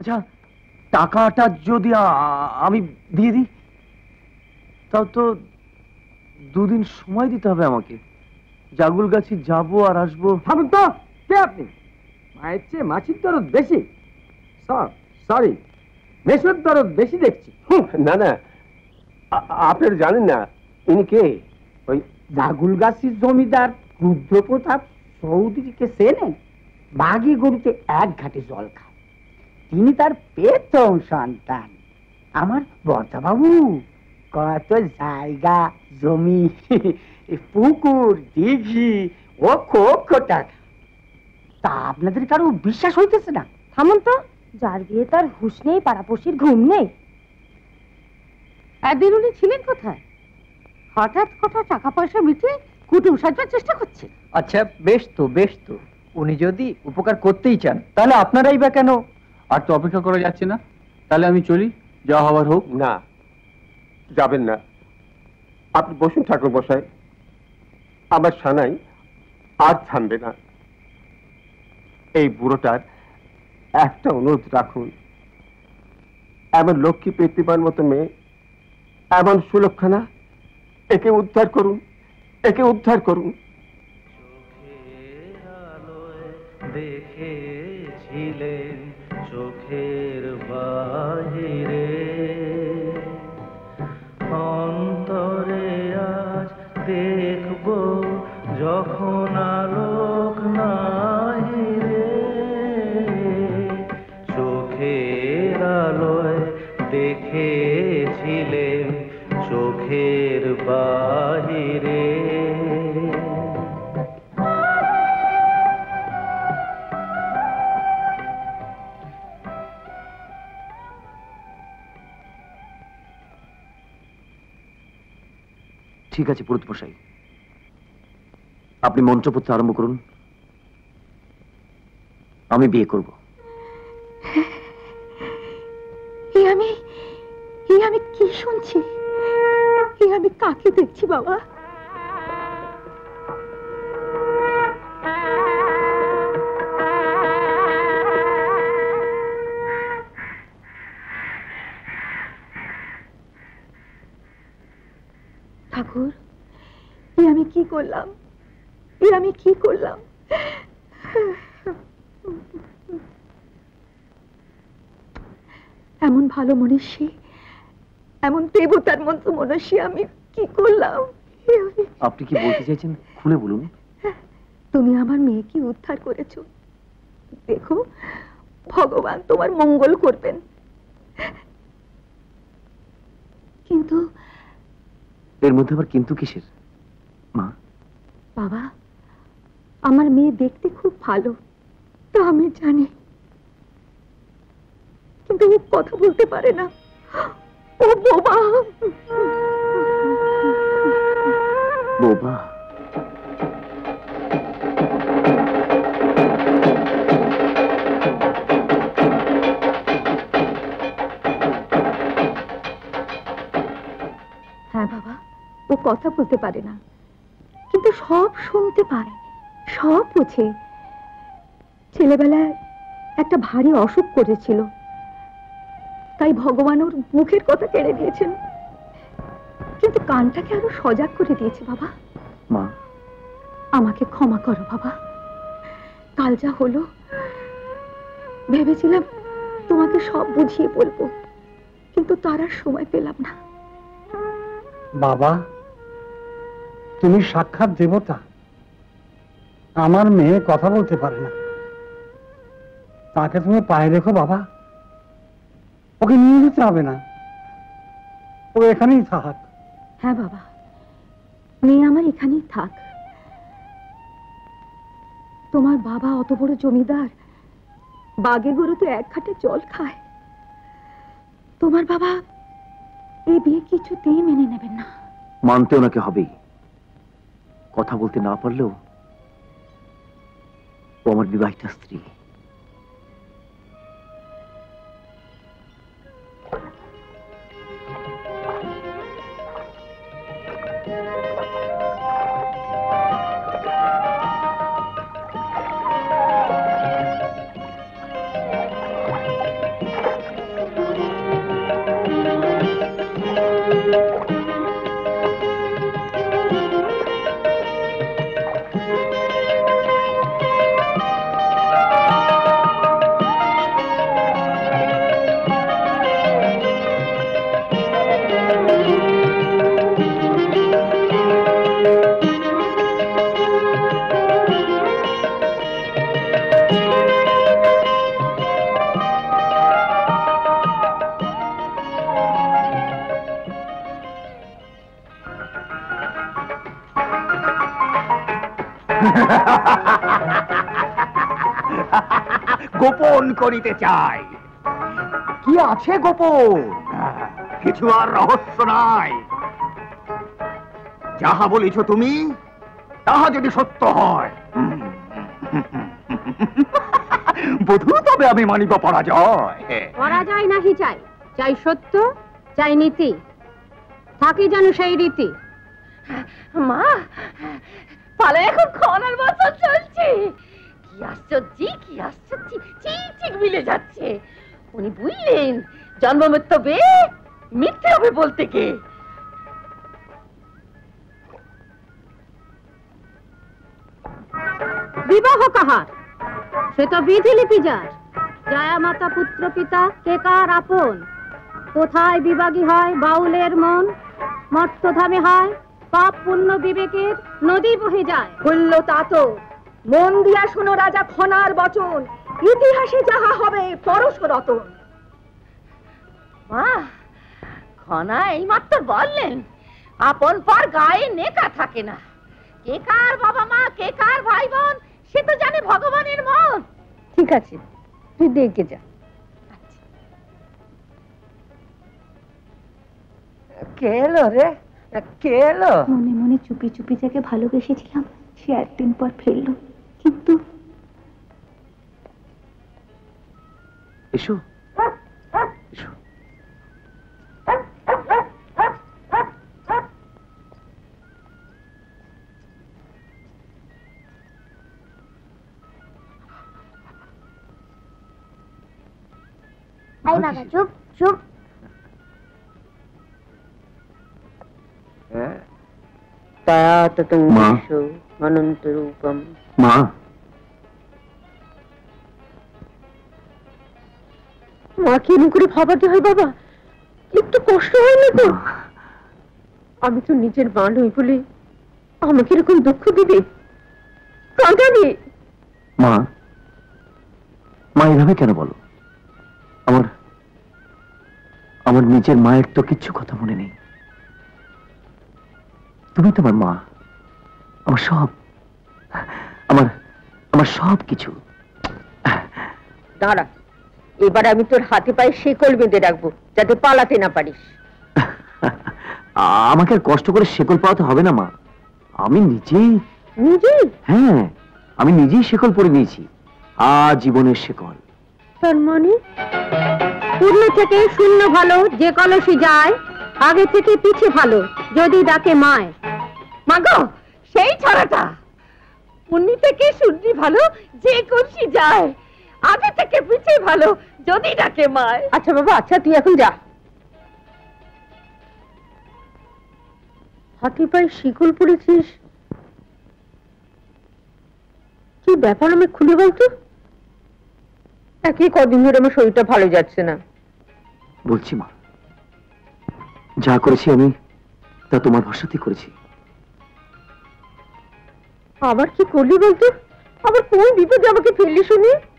अच्छा টাকাটা যদি আমি দিয়ে দিই তাও তো দুদিন সময় দিতে হবে আমাকে। জাগুলগাছি যাব আর আসবো। থামুন তো, কে আপনি? মায়ের চেয়ে মাছির দরদ বেশি। স্যার সরি, মেসুর দরদ বেশি দেখছি। না না, আপনারা জানেন না ইনি কে? ওই জাগুলগাছির জমিদার রুদ্রপ্রতাপ চৌধুরীকে চেনেন? বাঘি গরুতে এক ঘাটে জল খায়, তিনি তার পেতন সন্তান। আমার বর্তাবাবু কত জায়গা জমি, পুকুর, দিঘি ও কোটি টাকা। তা আপনাদের কারো বিশ্বাস হইতেছে না? থামুন তো, যার বিয়ে তার হুঁশ নেই, পাড়াপড়শির ঘুম নেই। একদিন উনি ছিলেন কোথায়? হঠাৎ কোথাও টাকা পয়সা মিটিয়ে কুটুম সাজার চেষ্টা করছে। আচ্ছা বেশ তো, বেশ তো, উনি যদি উপকার করতেই চান তাহলে আপনারাই বা কেন? আর তো অপেক্ষা করা যাচ্ছে না, তাহলে আমি চলি, যা হবার হোক। না, যাবেন না, আপনি বসুন ঠাকুর বসায়, আমার সানাই আর থামবে না। এই বুড়োটার একটা অনুরোধ রাখুন, এমন লক্ষ্মী প্রতিভার মতো মেয়ে, এমন সুলক্ষণা, একে উদ্ধার করুন, একে উদ্ধার করুন। দেখেছিলেন চোখের বাহিরে, অন্তরে আজ দেখব যখন আলোক নাহি রে। চোখের আলোয় দেখেছিলেন চোখের বাহিরে। ঠিক আছে পুরোহিত মশাই, আপনি মন্ত্র পড়তে আরম্ভ করুন, আমি বিয়ে করব। আমি কি শুনছি, আমি কাকে দেখছি বাবা? ঠাকুর, আমি কি করলাম, আমি কি করলাম? এমন ভালো মনীষী, এমন দেবতার মতো মনীষী আমি কি করলাম? আপনি কি বলতে চাইছেন খুলে বলুন। তুমি আমার মেয়েকে উদ্ধার করেছো, দেখো ভগবান তোমার মঙ্গল করবেন। কিন্তু এর মধ্যে আবার কিন্তু কিসের মা? বাবা, আমার মেয়ে দেখতে খুব ভালো তা আমি জানি, কিন্তু ও কথা বলতে পারে না। ও বোবা। বোবা? হ্যাঁ বাবা, ও কথা বলতে পারে না, কিন্তু সব শুনতে পায়, সব বুঝে। ছেলেবেলায় একটা ভারী অসুখ করেছিল, তাই ভগবান ওর মুখের কথা কেড়ে দিয়েছেন, কিন্তু কানটাকে আরো সজাগ করে দিয়েছে বাবা। মা, আমাকে ক্ষমা করো বাবা, কাল যা হলো ভেবেছিলাম তোমাকে সব বুঝিয়ে বলবো, কিন্তু তার আর সময় পেলাম না। বাবা, তুমি সাক্ষাৎ দেবতা, আমার মেয়ে কথা বলতে পারে না, তাকে তুমি পায়ে রেখো বাবা, ওকে নিয়ে যেতে হবে না, ও এখানেই থাক। হ্যাঁ বাবা, মেয়ে আমার এখানেই থাক। তোমার বাবা অত বড় জমিদার, বাগে গরু তো এক ঘাটে জল খায়, তোমার বাবা এই বিয়ে কিছুতেই মেনে নেবেন না। মানতে ওনাকে হবেই, কথা বলতে না পারলেও ও আমার বিবাহিতা স্ত্রী। গোপন করিতে চাই। কি আছে গোপন? কিছু আর রহস্য নাই। যাহা বলিছ তুমি তাহা যদি সত্য হয় বধূ, তবে আমি মানিব পরাজয়। পরাজয় নাহি চাই, চাই সত্য, চাই নীতি। থাকে যেন সেই রীতি। মা, পালে এখন খনার মতো চলছে। কি আশ্চর্য, কি আশ্চর্য, ঠিক ঠিক মিলে যাচ্ছে। উনি বুঝলেন জন্ম মৃত্যু বে মিথ্যে হবে বলতে কে। বিবাহ কাহার সে তো বিধি লিপি যার, জায়া মাতা পুত্র পিতা কে কার আপন। কোথায় বিভাগী হয় বাউলের মন, মর্তধামে হয় পাপ পুণ্য বিবেকের নদী বহে যায়। বলল তাত মন দিয়া শোনো রাজা খনার বচন, ইতিহাসে যাহা হবে পরশ রতন। মা, খনা এই মাত্র বললেন আপন পর গায়ে নেকা থাকে না। কে কার বাবা মা, কে কার ভাই বোন সে তো জানে ভগবানের মন। ঠিক আছে, তুই দেখে যা। কে এলো রে, কে এলো? মনে মনে চুপি চুপি যাকে ভালোবেসেছিলাম সে একদিন পর ফেললো। কিন্তু এসো এসো। আই বাবা, চুপ চুপ। আমি তো নিজের মা নই বলে আমাকে এরকম দুঃখ দিবে? মা, মা এভাবে কেন বলো? আমার আমার নিজের মায়ের তো কিচ্ছু কথা মনে নেই। তুমি তোমার মা, আমার সব, আমার আমার সব কিছু। দাঁড়া, এবার আমি তোর হাতে পায়ে শেকল বেঁধে রাখবো যাতে পালাতে না পারিস। আমাকে আর কষ্ট করে শেকল পাওয়াতে হবে না মা, আমি নিজেই নিজেই, হ্যাঁ আমি নিজেই শেকল পরে নিয়েছি। আজীবনের শেকল। তার মানে পূর্ণ থেকে শূন্য ভালো, যে কলসি যায় আগে থেকে পিছে ভালো, যদি ডাকে মায়। মাগো, সেই ছড়াটা, পুণ্যি থেকে শূন্যি ভালো, যে কলসি যায় আগে থেকে পিছে ভালো, যদি ডাকে মায়। আচ্ছা বাবা, আচ্ছা তুই এখন যা। হাতে পায়ে শিকল পড়েছিস, কি ব্যাপার আমি খুলে বলতো? একই কদিন ধরে আমার শরীরটা ভালো যাচ্ছে না। বলছি মা, যা করেছি আমি তা তোমার ভরসাতে করেছি। আবার কি করলি বলতো? আবার কোন বিপদে আমাকে ফেললি শুনি?